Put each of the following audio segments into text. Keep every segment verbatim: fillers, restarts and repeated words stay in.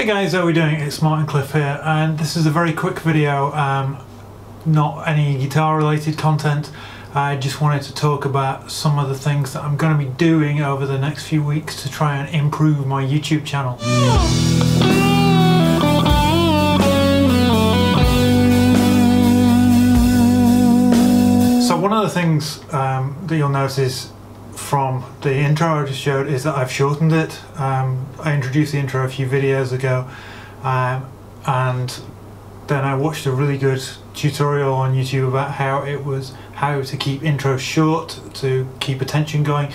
Hey guys, how are we doing? It's Martin Cliffe here, and this is a very quick video, um, not any guitar related content. I just wanted to talk about some of the things that I'm going to be doing over the next few weeks to try and improve my YouTube channel. So one of the things um, that you'll notice from the intro I just showed is that I've shortened it. Um, I introduced the intro a few videos ago, um, and then I watched a really good tutorial on YouTube about how it was how to keep intros short to keep attention going.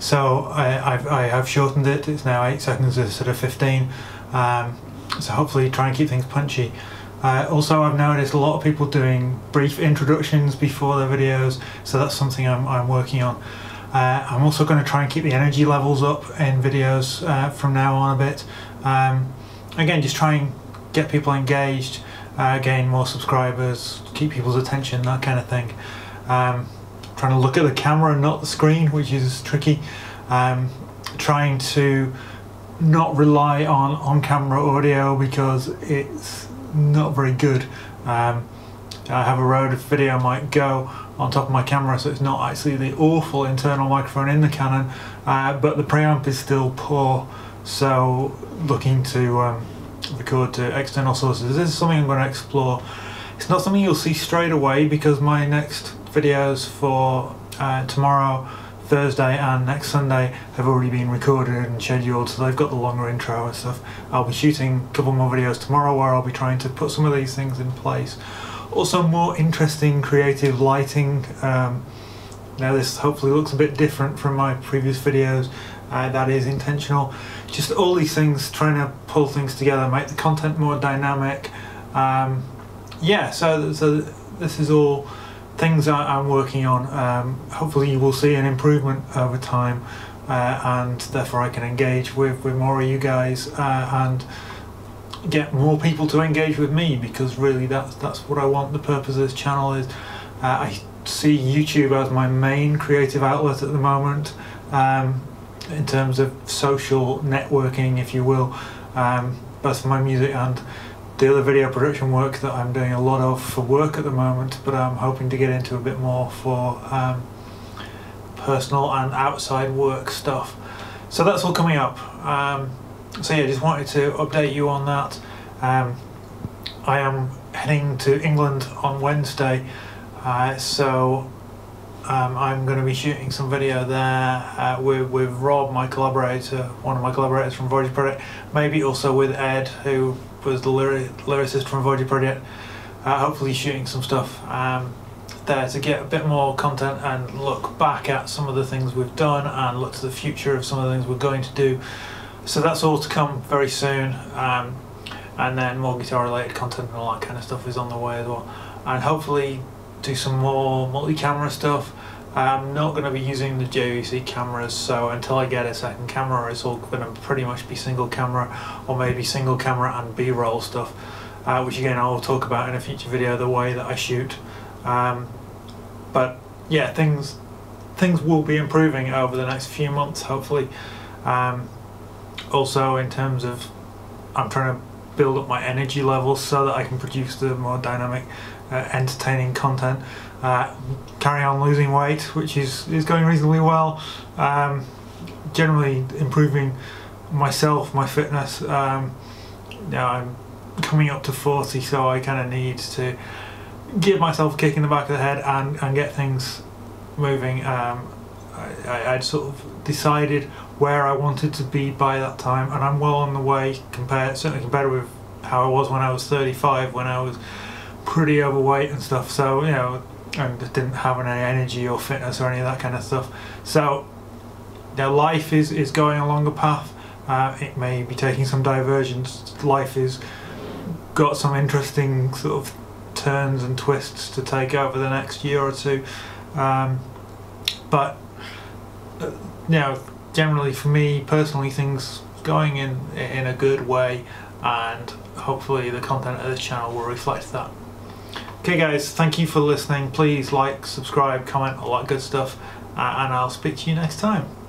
So I, I've, I have shortened it. It's now eight seconds instead of fifteen. Um, so hopefully try and keep things punchy. Uh, also, I've noticed a lot of people doing brief introductions before their videos, so that's something I'm, I'm working on. Uh, I'm also going to try and keep the energy levels up in videos uh, from now on a bit. Um, again, just try and get people engaged, uh, gain more subscribers, keep people's attention, that kind of thing. Um, trying to look at the camera and not the screen, which is tricky. Um, trying to not rely on on-camera audio because it's not very good. Um, I have a Rode video mic go on top of my camera, so it's not actually the awful internal microphone in the Canon, uh, but the preamp is still poor, so looking to um, record to external sources. This is something I'm going to explore. It's not something you'll see straight away because my next videos for uh, tomorrow, Thursday and next Sunday have already been recorded and scheduled, so they've got the longer intro and stuff. I'll be shooting a couple more videos tomorrow where I'll be trying to put some of these things in place. Also, more interesting creative lighting. Um, now this hopefully looks a bit different from my previous videos. Uh, that is intentional. Just all these things, trying to pull things together, make the content more dynamic. Um, yeah, so, so this is all things I'm working on. Um, hopefully you will see an improvement over time, uh, and therefore I can engage with, with more of you guys, uh, and get more people to engage with me, because really that's that's what I want. The purpose of this channel is, uh, I see YouTube as my main creative outlet at the moment, um, in terms of social networking, if you will, um, both for my music and the other video production work that I'm doing a lot of for work at the moment, but I'm hoping to get into a bit more for um, personal and outside work stuff. So that's all coming up. Um, So yeah, just wanted to update you on that. Um, I am heading to England on Wednesday, uh, so um, I'm going to be shooting some video there uh, with, with Rob, my collaborator, one of my collaborators from Voyager Project, maybe also with Ed, who was the lyric lyricist from Voyager Project, uh, hopefully shooting some stuff um, there to get a bit more content and look back at some of the things we've done and look to the future of some of the things we're going to do. So that's all to come very soon, um, and then more guitar related content and all that kind of stuff is on the way as well, and hopefully do some more multi-camera stuff. I'm not going to be using the J V C cameras, so until I get a second camera it's all going to pretty much be single camera, or maybe single camera and B-roll stuff, uh, which again I'll talk about in a future video, the way that I shoot. Um, but yeah, things things will be improving over the next few months, hopefully. Um, Also, in terms of, I'm trying to build up my energy levels so that I can produce the more dynamic, uh, entertaining content. Uh, carry on losing weight, which is, is going reasonably well. Um, generally improving myself, my fitness. Um, now I'm coming up to forty, so I kind of need to give myself a kick in the back of the head and, and get things moving. Um, I, I'd sort of decided where I wanted to be by that time, and I'm well on the way, compared, certainly compared with how I was when I was thirty-five, when I was pretty overweight and stuff. So, you know, I just didn't have any energy or fitness or any of that kind of stuff. So their life is, is going along a path. Uh, it may be taking some divergence. Life has got some interesting sort of turns and twists to take over the next year or two. Um, but Uh, you know, generally for me personally, things going in in a good way, and hopefully the content of this channel will reflect that. Okay guys, thank you for listening. Please like, subscribe, comment, all that good stuff, uh, and I'll speak to you next time.